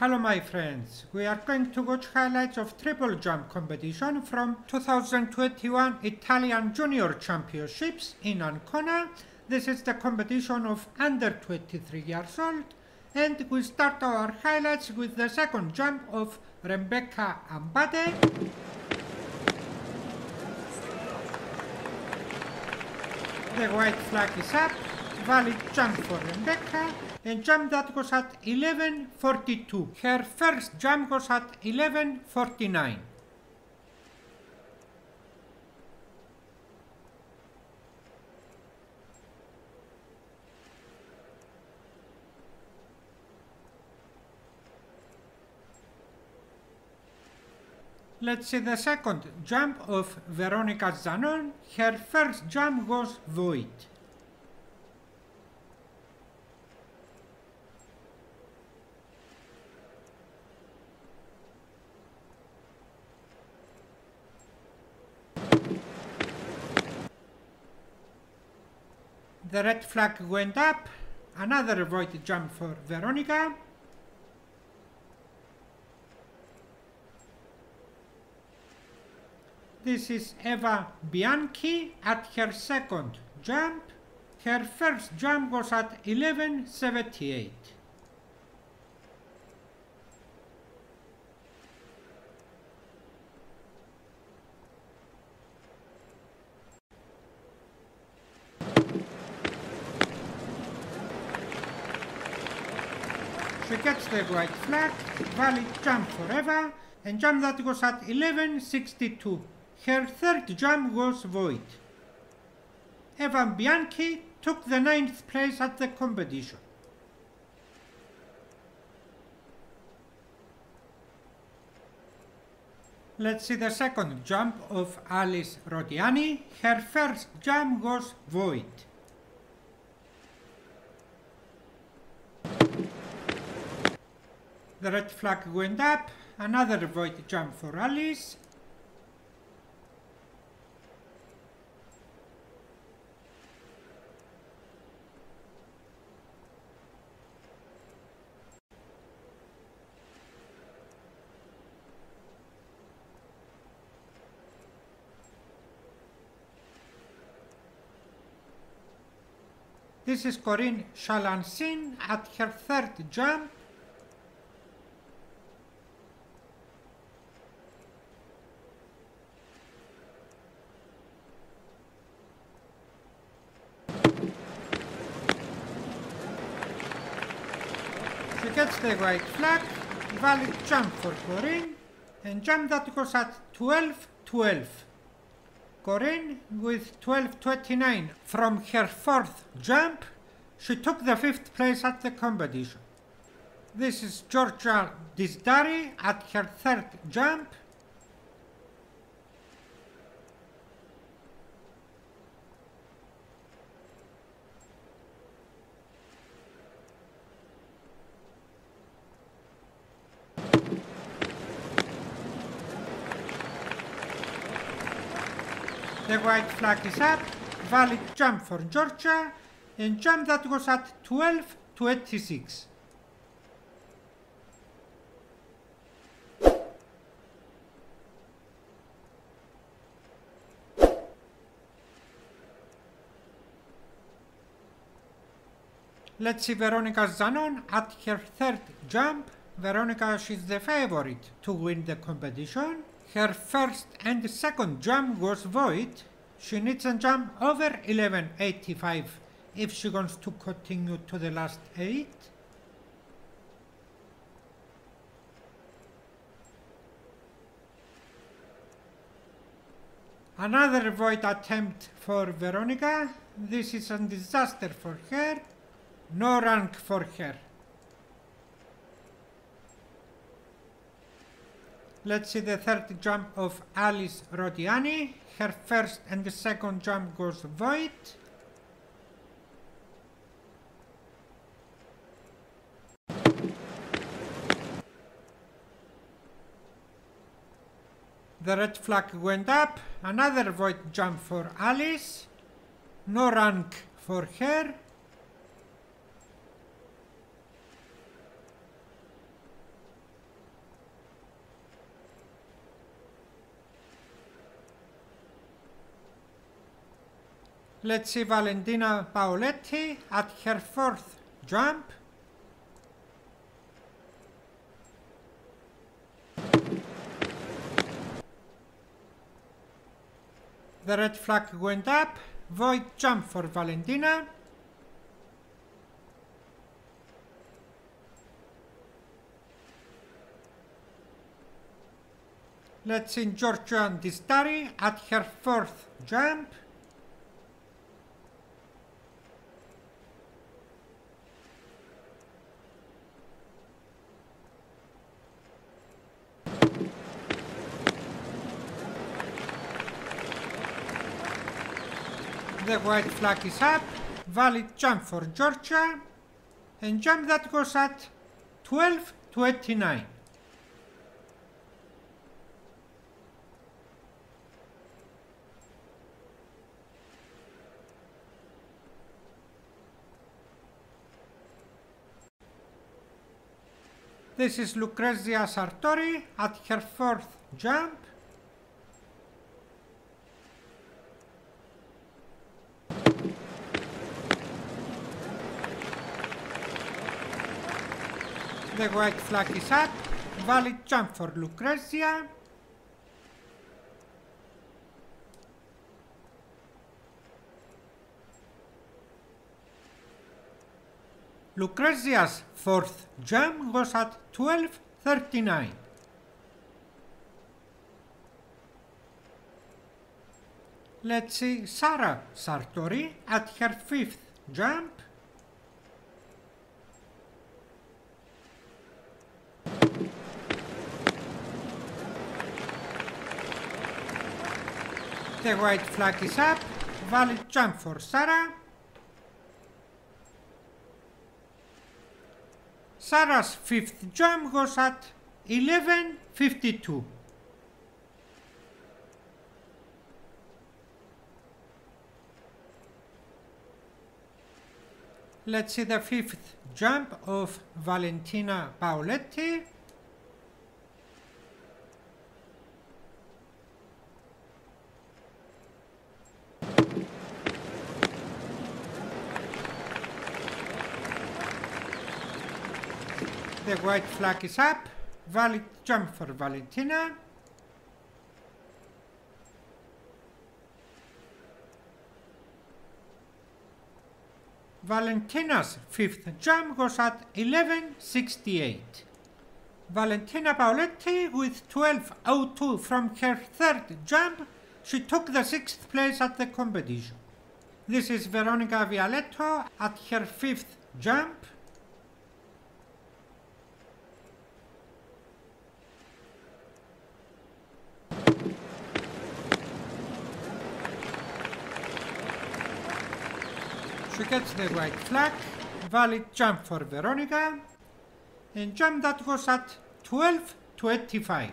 Hello my friends, we are going to watch highlights of triple jump competition from 2021 Italian Junior Championships in Ancona. This is the competition of under 23 years old, and we start our highlights with the second jump of Rebecca Abbate. The white flag is up, valid jump for Rebecca. A jump that was at 11:42. Her first jump was at 11:49. Let's see the second jump of Veronica Zanon. Her first jump was void. The red flag went up, another void jump for Veronica. This is Eva Bianchi at her second jump. Her first jump was at 11:78. She gets the white flag, valid jump forever, and jump that was at 11:62. Her third jump was void. Eva Bianchi took the 9th place at the competition. Let's see the second jump of Alice Rodiani. Her first jump was void. The red flag went up, another void jump for Alice. This is Corinne Challancin at her third jump. She gets the white flag, valid jump for Corinne, and jump that goes at 12:12. Corinne, with 12:29 from her fourth jump, she took the 5th place at the competition. This is Giorgia Dizdari at her third jump. The white flag is up, valid jump for Georgia, and jump that was at 12:26. Let's see Veronica Zanon at her third jump. Veronica, she's the favorite to win the competition. Her first and second jump was void. She needs a jump over 11:85 if she wants to continue to the last 8. Another void attempt for Veronica. This is a disaster for her. No rank for her. Let's see the third jump of Alice Rodiani. Her first and the second jump goes void. The red flag went up, another void jump for Alice. No rank for her. Let's see Valentina Paoletti at her fourth jump. The red flag went up. Void jump for Valentina. Let's see Giorgia Dizdari at her fourth jump. The white flag is up. Valid jump for Giorgia, and jump that goes at 12.29. This is Lucrezia Sartori at her fourth jump. The white flag is up. Valid jump for Lucrezia. Lucrezia's fourth jump was at 12.39. Let's see Sara Sartori at her fifth jump. The white flag is up. Valid jump for Sara. Sara's fifth jump goes at 11.52. Let's see the fifth jump of Valentina Paoletti. The white flag is up. Valid jump for Valentina. Valentina's fifth jump goes at 11.68. Valentina Paoletti, with 12.02 from her third jump, she took the sixth place at the competition. This is Veronica Vialetto at her fifth jump. She gets the white flag. Valid jump for Veronica, and jump that goes at 12.25.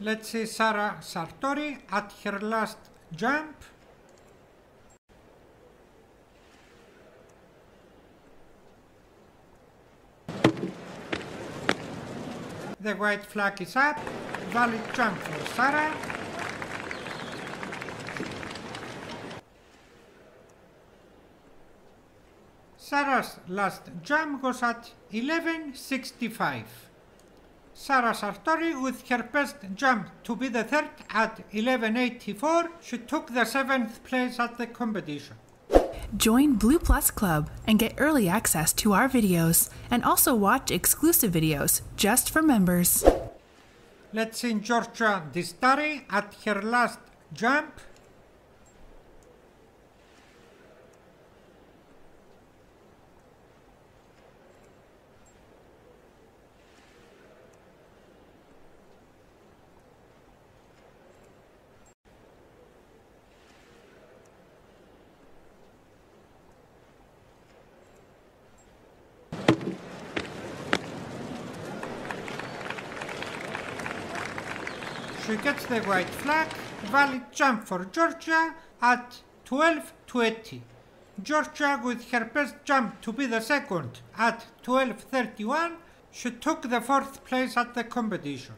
Let's see Sara Sartori at her last jump. The white flag is up. Valid jump for Sara. Sara's last jump goes at 11.65. Sara Sartori, with her best jump to be the third at 11.84, she took the seventh place at the competition. Join Blue Plus Club and get early access to our videos, and also watch exclusive videos just for members. Let's see Giorgia Dizdari at her last jump. She gets the white flag. Valid jump for Giorgia at 12.20. Giorgia, with her best jump to be the second at 12.31, She took the fourth place at the competition.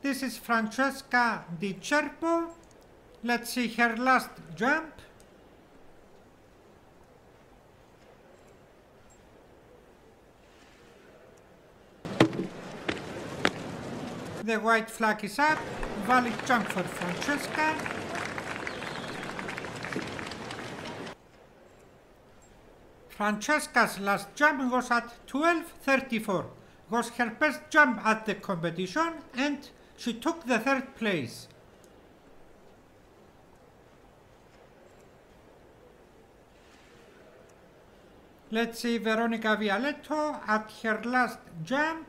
This is Francesca Di Cerbo. Let's see her last jump. The white flag is up. Valid jump for Francesca. Francesca's last jump was at 12:34. Was her best jump at the competition, and she took the third place. Let's see Veronica Vialetto at her last jump.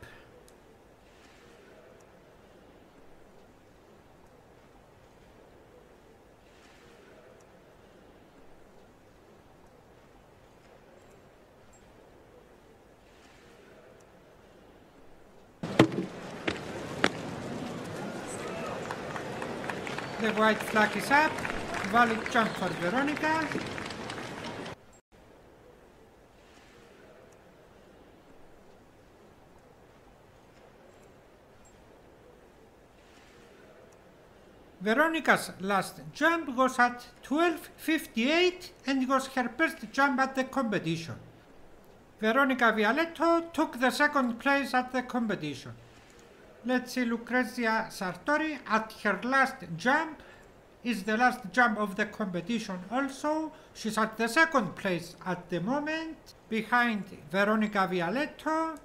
The white flag is up. Valid jump for Veronica. Veronica's last jump was at 12:58 and was her best jump at the competition. Veronica Vialetto took the second place at the competition. Let's see Lucrezia Sartori at her last jump. Is the last jump of the competition also. She's at the second place at the moment, behind Veronica Vialetto.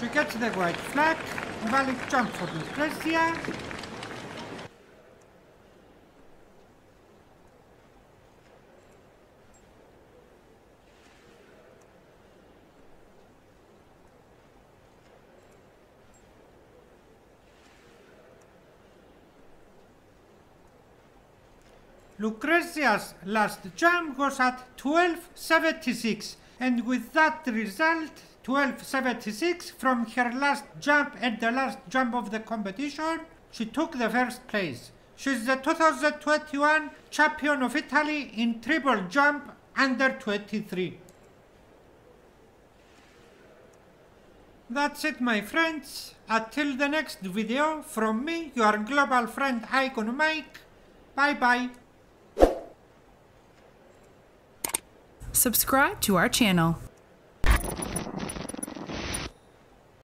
She gets the white flag. Valid jump for Lucrezia. Lucrezia's last jump was at 12:76, and with that result, 12:76 from her last jump and the last jump of the competition, she took the first place. She's the 2021 champion of Italy in triple jump under 23. That's it, my friends. Until the next video, from me, your global friend Icon Mike. Bye bye. Subscribe to our channel.